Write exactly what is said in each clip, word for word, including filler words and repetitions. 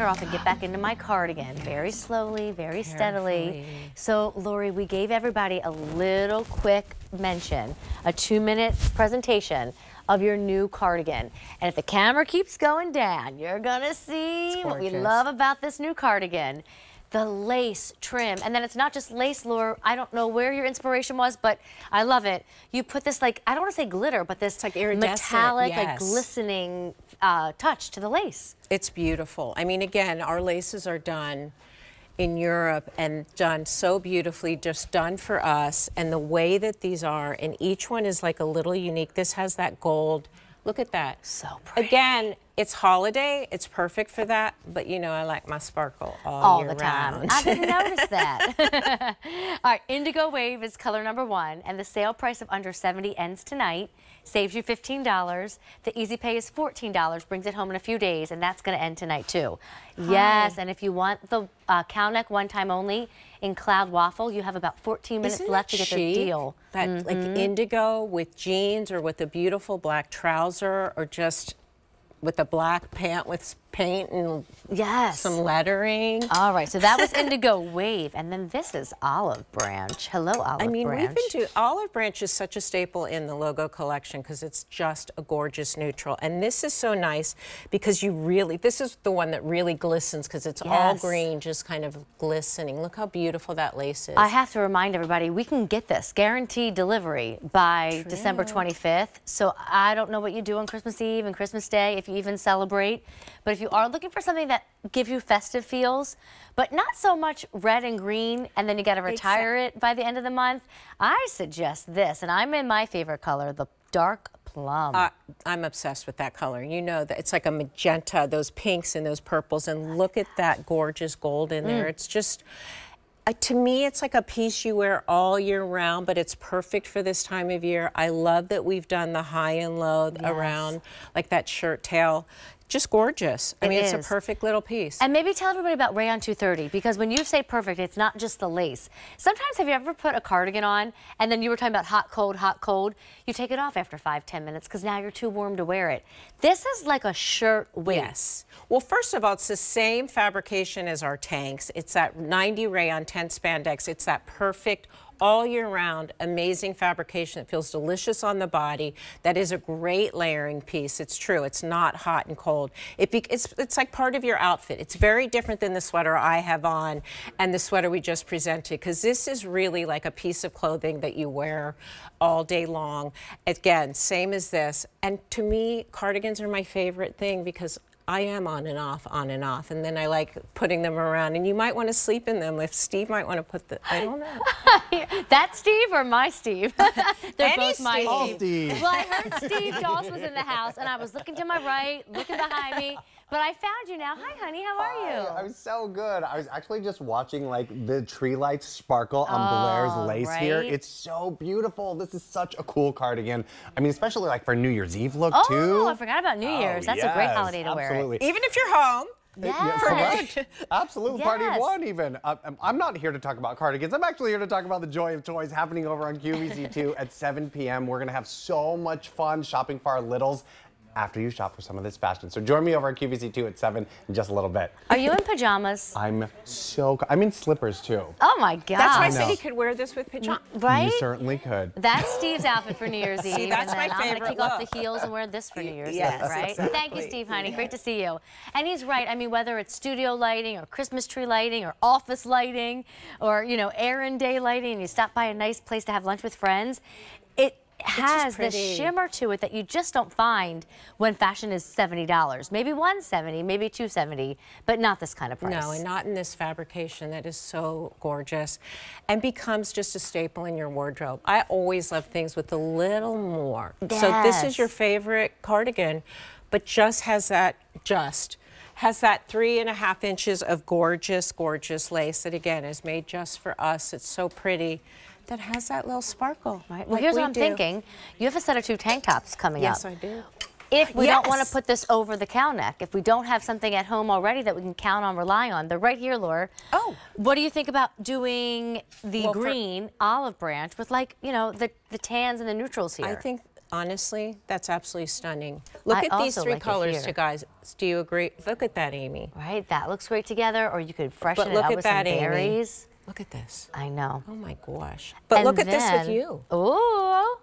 Her off and get back into my card again, very slowly, very steadily. So, Lori, we gave everybody a little quick mention, a two-minute presentation of your new cardigan. And if the camera keeps going down, you're gonna see what we love about this new cardigan. The lace trim, and then it's not just lace, Lore. I don't know where your inspiration was, but I love it. You put this, like, I don't want to say glitter, but this, it's like iridescent, metallic, yes. like glistening uh, touch to the lace. It's beautiful. I mean, again, our laces are done in Europe and done so beautifully, just done for us. And the way that these are, and each one is like a little unique. This has that gold. Look at that. So pretty. Again, it's holiday. It's perfect for that. But, you know, I like my sparkle all, all year the time. Round. I didn't notice that. All right, Indigo Wave is color number one, and the sale price of under seventy ends tonight. Saves you fifteen dollars. The easy pay is fourteen dollars. Brings it home in a few days, and that's going to end tonight, too. Hi. Yes, and if you want the uh, cow neck one time only in Cloud Waffle, you have about fourteen minutes Isn't left to get the deal. That, mm-hmm. Like indigo with jeans or with a beautiful black trouser or just with a black pant with paint and yes. some lettering. All right, so that was Indigo Wave, and then this is Olive Branch. Hello, Olive Branch. I mean, Branch. we've been to, Olive Branch is such a staple in the Logo collection because it's just a gorgeous neutral, and this is so nice because you really, this is the one that really glistens because it's yes. all green, just kind of glistening. Look how beautiful that lace is. I have to remind everybody, we can get this guaranteed delivery by True. December twenty-fifth, so I don't know what you do on Christmas Eve and Christmas Day, if you even celebrate, but if you are looking for something that gives you festive feels, but not so much red and green, and then you got to retire exactly. it by the end of the month, I suggest this, and I'm in my favorite color, the dark plum. Uh, I'm obsessed with that color. You know that it's like a magenta, those pinks and those purples, and look at that gorgeous gold in there. Mm. It's just... Uh, to me, it's like a piece you wear all year round, but it's perfect for this time of year. I love that we've done the high and low yes. around, like that shirt tail. Just gorgeous. I it mean, is. It's a perfect little piece. And maybe tell everybody about rayon two thirty, because when you say perfect, it's not just the lace. Sometimes, have you ever put a cardigan on, and then you were talking about hot, cold, hot, cold? You take it off after five, ten minutes, because now you're too warm to wear it. This is like a shirt weight. Yes. Well, first of all, it's the same fabrication as our tanks. It's that ninety rayon, ten spandex. It's that perfect all year round, amazing fabrication that feels delicious on the body. That is a great layering piece. It's true. It's not hot and cold. It be, it's, it's like part of your outfit. It's very different than the sweater I have on and the sweater we just presented, because this is really like a piece of clothing that you wear all day long. Again, same as this. And to me, cardigans are my favorite thing because I am on and off, on and off, and then I like putting them around, and you might want to sleep in them. If Steve might want to put the, I don't know. That Steve or my Steve? They're Any both Steve. my All Steve. Steve. Well, I heard Steve Doss was in the house, and I was looking to my right, looking behind me, but I found you now. Hi, honey, how are you? Hi, I'm so good. I was actually just watching like the tree lights sparkle on oh, Blair's lace right? here. It's so beautiful. This is such a cool cardigan. I mean, especially like for New Year's Eve look oh, too. Oh, I forgot about New Year's. Oh, That's yes, a great holiday to absolutely. wear. Absolutely. Even if you're home. Yes. Correct. Absolute yes. party one even. I'm, I'm not here to talk about cardigans. I'm actually here to talk about the joy of toys happening over on Q V C two at seven P M We're going to have so much fun shopping for our littles after you shop for some of this fashion. So join me over at Q V C two at seven in just a little bit. Are you in pajamas? I'm so, I'm in slippers too. Oh my God. That's why I said he could wear this with pajamas. Right? You certainly could. That's Steve's outfit for New Year's Eve. See, that's and then my I'm favorite gonna kick look. off the heels and wear this for New Year's yes, Eve, right? Exactly. Thank you, Steve, honey, yeah. great to see you. And he's right, I mean, whether it's studio lighting or Christmas tree lighting or office lighting or, you know, errand day lighting, and you stop by a nice place to have lunch with friends, it has this shimmer to it that you just don't find when fashion is seventy dollars. Maybe one seventy, maybe two seventy, but not this kind of price. No, and not in this fabrication that is so gorgeous and becomes just a staple in your wardrobe. I always love things with a little more. Yes. So this is your favorite cardigan, but just has that just. has that three and a half inches of gorgeous, gorgeous lace that, again, is made just for us. It's so pretty. That has that little sparkle. Right. Well, like here's we what I'm do. thinking. You have a set of two tank tops coming yes, up. Yes, I do. If we yes. don't want to put this over the cow neck, if we don't have something at home already that we can count on, rely on, they're right here, Laura. Oh. What do you think about doing the well, green Olive Branch with, like, you know, the, the tans and the neutrals here? I think Honestly, that's absolutely stunning. Look I at these three like colors to guys. Do you agree? Look at that, Amy. Right, that looks great together, or you could freshen but it look up at with that, some berries. Amy. Look at this. I know. Oh my gosh. But and look at then, this with you. Ooh.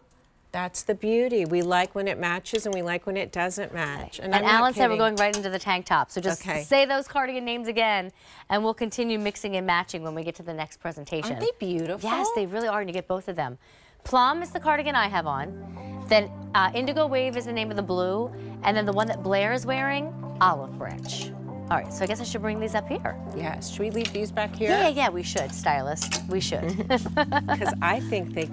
That's the beauty. We like when it matches and we like when it doesn't match. And, and I'm Alan said we're going right into the tank top. So just okay. say those cardigan names again and we'll continue mixing and matching when we get to the next presentation. Aren't they beautiful? Yes, they really are, and you get both of them. Plum is the cardigan I have on. Then uh, Indigo Wave is the name of the blue. And then the one that Blair is wearing, Olive Branch. All right, so I guess I should bring these up here. Yeah, should we leave these back here? Yeah, yeah, yeah, we should, stylist. We should. Because I think they